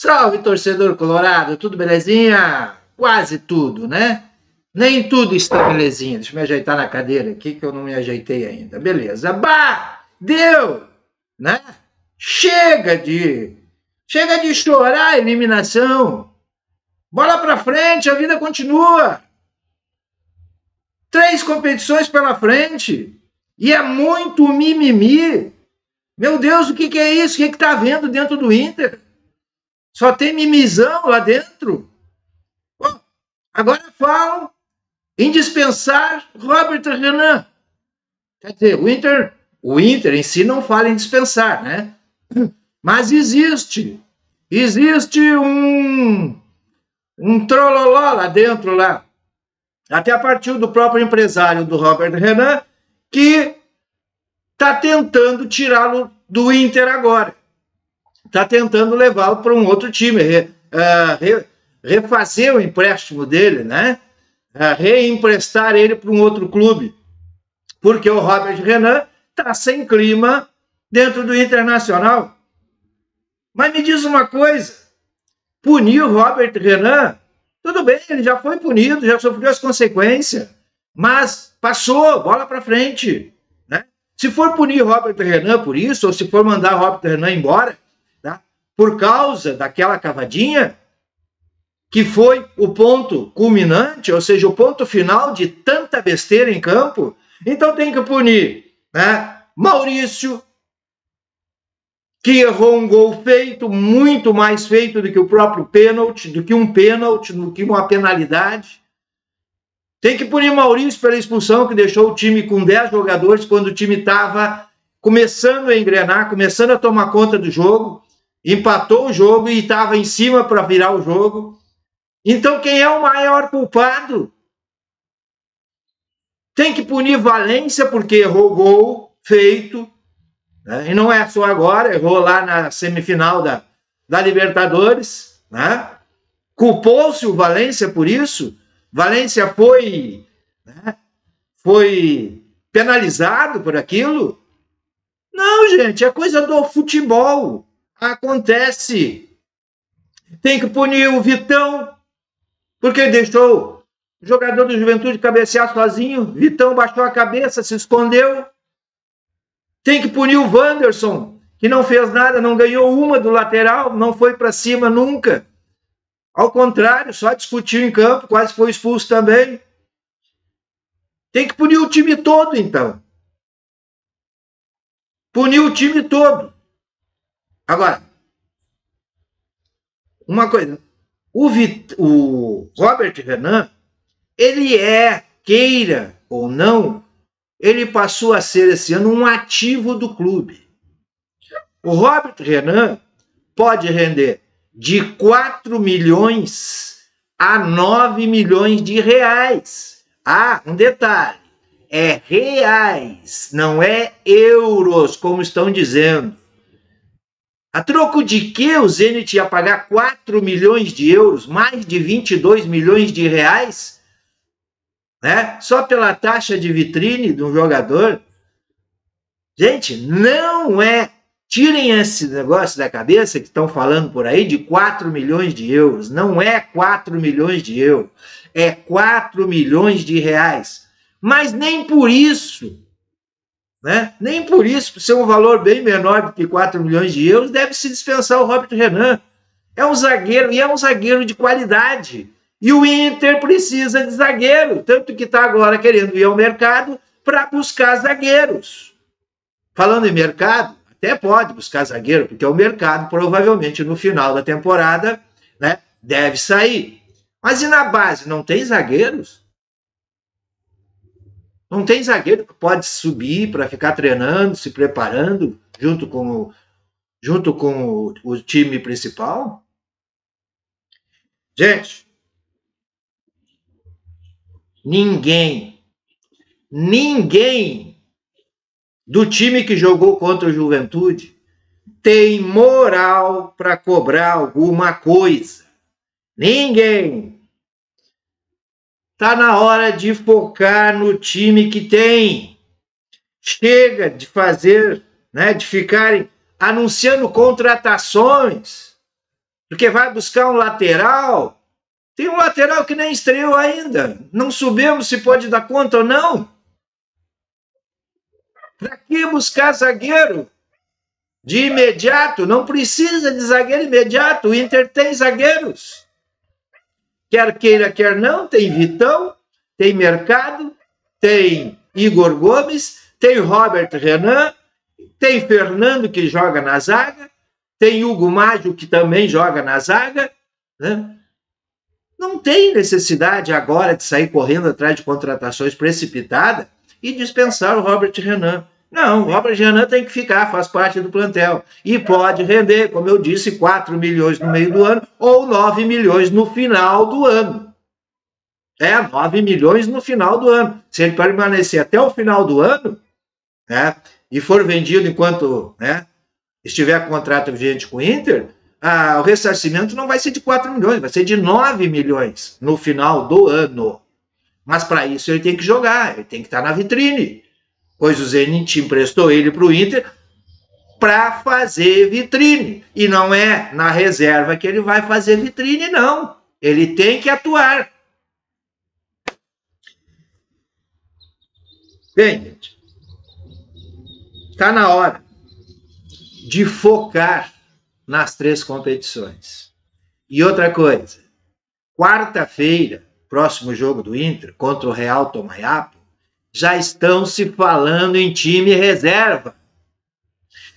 Salve, torcedor colorado, tudo belezinha? Quase tudo, né? Nem tudo está belezinha. Deixa eu me ajeitar na cadeira aqui, que eu não me ajeitei ainda. Beleza. Bah! Deu! Né? Chega de chorar a eliminação. Bola pra frente, a vida continua. 3 competições pela frente. E é muito mimimi. Meu Deus, o que que é isso? O que que tá havendo dentro do Inter? Só tem mimizão lá dentro. Bom, agora falam em dispensar Robert Renan. Quer dizer, o Inter em si não fala em dispensar, né? Mas existe um trololó lá dentro, lá. Até a partir do próprio empresário do Robert Renan, que está tentando tirá-lo do Inter agora. Está tentando levá-lo para um outro time, refazer o empréstimo dele, né? Reemprestar ele para um outro clube. Porque o Robert Renan está sem clima dentro do Internacional. Mas me diz uma coisa, punir o Robert Renan, tudo bem, ele já foi punido, já sofreu as consequências, mas passou, bola para frente, né? Se for punir o Robert Renan por isso, ou se for mandar o Robert Renan embora, tá? Por causa daquela cavadinha, que foi o ponto culminante, ou seja, o ponto final de tanta besteira em campo, então tem que punir, né? Maurício, que errou um gol feito, muito mais feito do que o próprio pênalti, do que uma penalidade. Tem que punir Maurício pela expulsão, que deixou o time com 10 jogadores, quando o time estava começando a engrenar, começando a tomar conta do jogo, empatou o jogo e estava em cima para virar o jogo. Então quem é o maior culpado? Tem que punir Valência, porque errou o gol feito. E não é só agora, errou lá na semifinal da Libertadores, né? Culpou-se o Valência por isso. Valência foi, né, foi penalizado por aquilo. Não, gente, é coisa do futebol. Acontece. Tem que punir o Vitão, porque deixou o jogador do Juventude cabecear sozinho. Vitão baixou a cabeça, se escondeu. Tem que punir o Vanderson, que não fez nada, não ganhou uma do lateral, não foi para cima nunca. Ao contrário, só discutiu em campo, quase foi expulso também. Tem que punir o time todo, então. Punir o time todo. Agora, uma coisa. O Robert Renan, ele é, queira ou não, ele passou a ser esse ano um ativo do clube. O Robert Renan pode render de 4 milhões a 9 milhões de reais. Ah, um detalhe, é reais, não é euros, como estão dizendo. A troco de que o Zenit ia pagar 4 milhões de euros, mais de 22 milhões de reais, né? Só pela taxa de vitrine de um jogador. Gente, não é. Tirem esse negócio da cabeça que estão falando por aí de 4 milhões de euros. Não é 4 milhões de euros. É 4 milhões de reais. Mas nem por isso, né? Nem por isso, por ser um valor bem menor do que 4 milhões de euros, deve-se dispensar o Robert Renan. É um zagueiro, e é um zagueiro de qualidade. E o Inter precisa de zagueiro, tanto que está agora querendo ir ao mercado para buscar zagueiros. Falando em mercado, até pode buscar zagueiro, porque o mercado provavelmente no final da temporada, né, deve sair. Mas e na base, não tem zagueiros? Não tem zagueiro que pode subir para ficar treinando, se preparando junto com o time principal? Gente, ninguém do time que jogou contra o Juventude tem moral para cobrar alguma coisa. Ninguém. Tá na hora de focar no time que tem. Chega de fazer, né, de ficarem anunciando contratações. Porque vai buscar um lateral. Tem um lateral que nem estreou ainda. Não sabemos se pode dar conta ou não. Para que buscar zagueiro de imediato? Não precisa de zagueiro imediato. O Inter tem zagueiros. Quer queira, quer não. Tem Vitão, tem Mercado, tem Igor Gomes, tem Robert Renan, tem Fernando que joga na zaga, tem Hugo Mágio que também joga na zaga, né? Não tem necessidade agora de sair correndo atrás de contratações precipitadas e dispensar o Robert Renan. Não, o Robert Renan tem que ficar, faz parte do plantel. E pode render, como eu disse, 4 milhões no meio do ano ou 9 milhões no final do ano. É, 9 milhões no final do ano. Se ele permanecer até o final do ano, né, e for vendido enquanto, né, estiver com contrato vigente com o Inter, o ressarcimento não vai ser de 4 milhões, vai ser de 9 milhões no final do ano. Mas para isso ele tem que jogar, ele tem que estar na vitrine. Pois o Zenit emprestou ele para o Inter para fazer vitrine. E não é na reserva que ele vai fazer vitrine, não. Ele tem que atuar. Bem, gente, está na hora de focar nas 3 competições. E outra coisa, quarta-feira, próximo jogo do Inter contra o Real Tomayapa, já estão se falando em time reserva.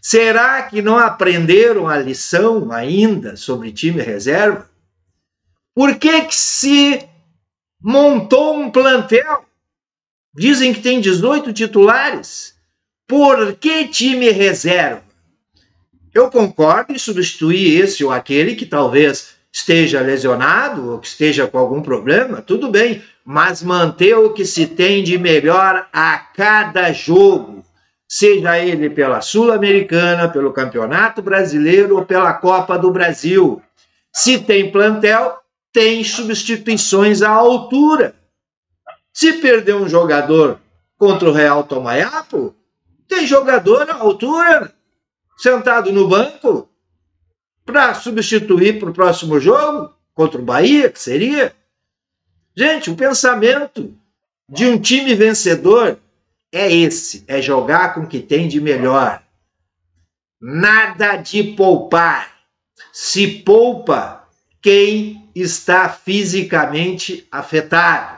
Será que não aprenderam a lição ainda sobre time reserva? Por que se montou um plantel? Dizem que tem 18 titulares. Por que time reserva? Eu concordo em substituir esse ou aquele que talvez esteja lesionado ou que esteja com algum problema, tudo bem, mas manter o que se tem de melhor a cada jogo, seja ele pela Sul-Americana, pelo Campeonato Brasileiro ou pela Copa do Brasil. Se tem plantel, tem substituições à altura. Se perder um jogador contra o Real Tomayapa, tem jogador à altura, sentado no banco, para substituir para o próximo jogo, contra o Bahia, que seria. Gente, o pensamento de um time vencedor é esse, é jogar com o que tem de melhor. Nada de poupar. Se poupa quem está fisicamente afetado.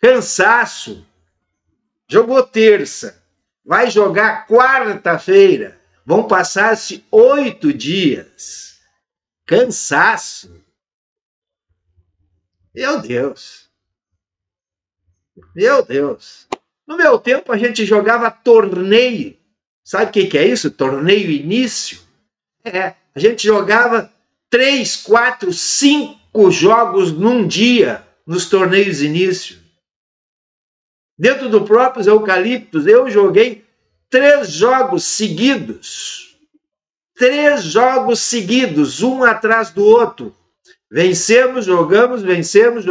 Cansaço. Jogou terça, vai jogar quarta-feira. Vão passar-se 8 dias. Cansaço. Meu Deus. Meu Deus. No meu tempo a gente jogava torneio. Sabe o que é isso? Torneio início? É. A gente jogava 3, 4, 5 jogos num dia nos torneios início. Dentro do próprio Eucaliptos, eu joguei 3 jogos seguidos. 3 jogos seguidos, um atrás do outro. Vencemos, jogamos, vencemos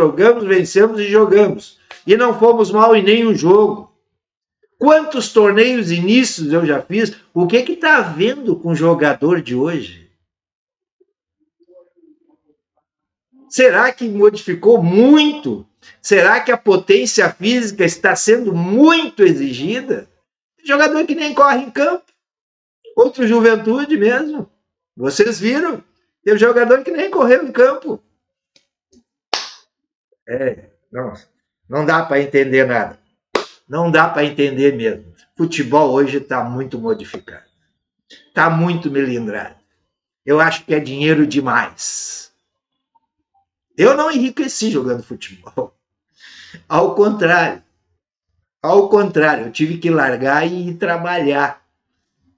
e jogamos. E não fomos mal em nenhum jogo. Quantos torneios inícios eu já fiz? O que que tá havendo com o jogador de hoje? Será que modificou muito? Será que a potência física está sendo muito exigida? Jogador que nem corre em campo. Outro Juventude mesmo. Vocês viram? Tem jogador que nem correu em campo. É, não dá para entender nada. Não dá para entender mesmo. Futebol hoje está muito modificado. Está muito melindrado. Eu acho que é dinheiro demais. Eu não enriqueci jogando futebol. Ao contrário. Ao contrário, eu tive que largar e ir trabalhar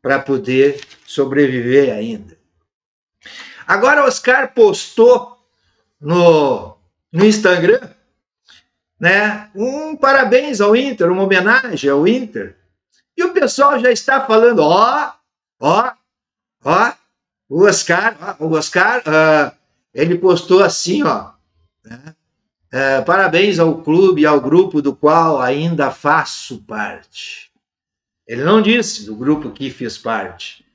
para poder sobreviver ainda. Agora, Oscar postou no Instagram, né, um parabéns ao Inter, uma homenagem ao Inter. E o pessoal já está falando, o Oscar, ele postou assim, ó, né? Parabéns ao clube e ao grupo do qual ainda faço parte. Ele não disse do grupo que fiz parte.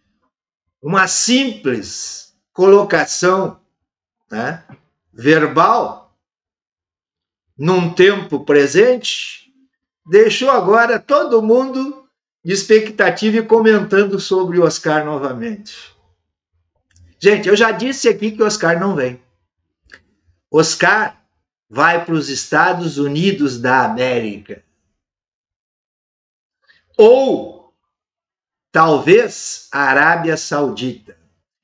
Uma simples colocação, né, verbal num tempo presente, deixou agora todo mundo de expectativa e comentando sobre o Oscar novamente. Gente, eu já disse aqui que o Oscar não vem. Oscar vai para os Estados Unidos da América. Ou, talvez, a Arábia Saudita.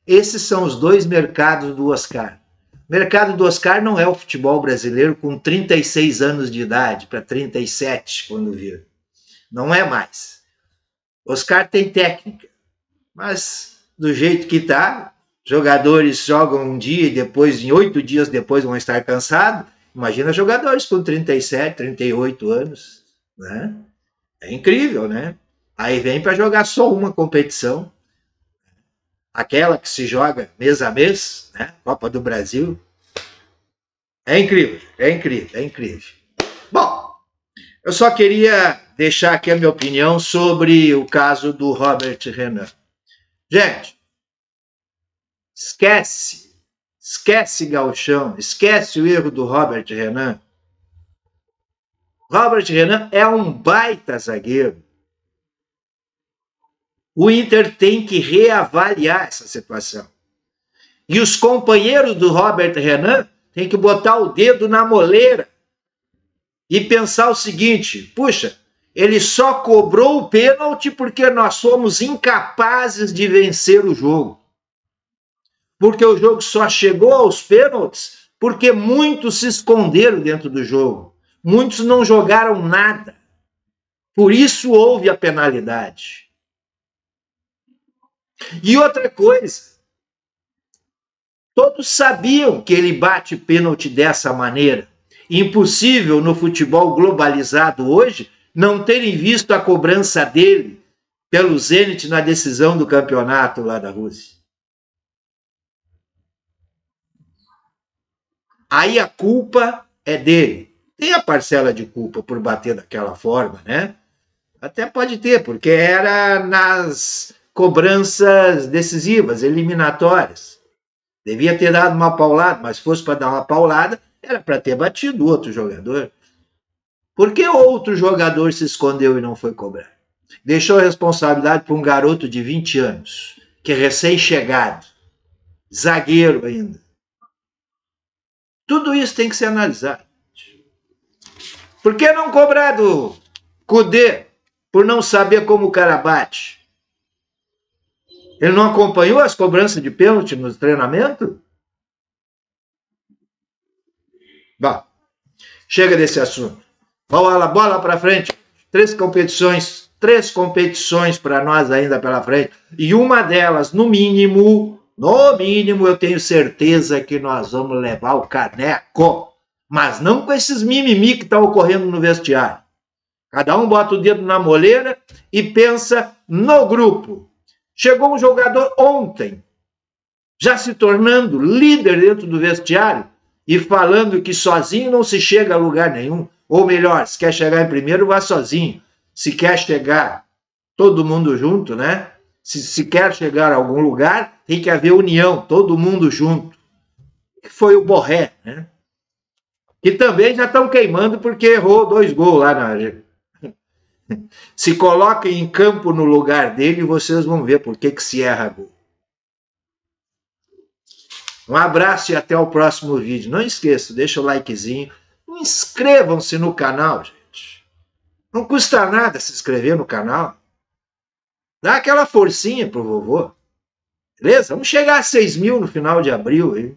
Esses são os dois mercados do Oscar. O mercado do Oscar não é o futebol brasileiro com 36 anos de idade, para 37 quando vira. Não é mais. Oscar tem técnica, mas do jeito que está, jogadores jogam um dia e depois, em 8 dias depois, vão estar cansados. Imagina jogadores com 37, 38 anos, né? É incrível, né? Aí vem para jogar só uma competição, aquela que se joga mês a mês, né? Copa do Brasil. É incrível, é incrível, é incrível. Bom, eu só queria deixar aqui a minha opinião sobre o caso do Robert Renan. Gente, esquece Gauchão, esquece o erro do Robert Renan. Robert Renan é um baita zagueiro. O Inter tem que reavaliar essa situação. E os companheiros do Robert Renan têm que botar o dedo na moleira e pensar o seguinte: puxa, ele só cobrou o pênalti porque nós somos incapazes de vencer o jogo. Porque o jogo só chegou aos pênaltis porque muitos se esconderam dentro do jogo. Muitos não jogaram nada. Por isso houve a penalidade. E outra coisa, todos sabiam que ele bate pênalti dessa maneira. Impossível no futebol globalizado hoje não terem visto a cobrança dele pelo Zenit na decisão do campeonato lá da Rússia. Aí a culpa é dele. Tem a parcela de culpa por bater daquela forma, né? Até pode ter, porque era nas cobranças decisivas, eliminatórias. Devia ter dado uma paulada, mas se fosse para dar uma paulada, era para ter batido outro jogador. Por que outro jogador se escondeu e não foi cobrar? Deixou a responsabilidade para um garoto de 20 anos, que é recém-chegado, zagueiro ainda. Tudo isso tem que ser analisado. Por que não cobrar do Coudet por não saber como o cara bate? Ele não acompanhou as cobranças de pênalti no treinamento? Bom, chega desse assunto. Bola para frente. 3 competições para nós ainda pela frente. E uma delas, no mínimo, eu tenho certeza que nós vamos levar o caneco. Mas não com esses mimimi que estão ocorrendo no vestiário. Cada um bota o dedo na moleira e pensa no grupo. Chegou um jogador ontem, já se tornando líder dentro do vestiário e falando que sozinho não se chega a lugar nenhum. Ou melhor, se quer chegar em primeiro, vá sozinho. Se quer chegar todo mundo junto, né? Se quer chegar a algum lugar, tem que haver união, todo mundo junto. Foi o Borré, né? Que também já estão queimando porque errou 2 gols lá na área. Se coloquem em campo no lugar dele, vocês vão ver por que se erra gol. Um abraço e até o próximo vídeo. Não esqueça, deixa o likezinho. Inscrevam-se no canal, gente. Não custa nada se inscrever no canal. Dá aquela forcinha pro vovô. Beleza? Vamos chegar a 6.000 no final de abril aí.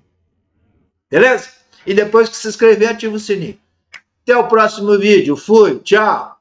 Beleza? E depois que se inscrever, ativa o sininho. Até o próximo vídeo. Fui, tchau!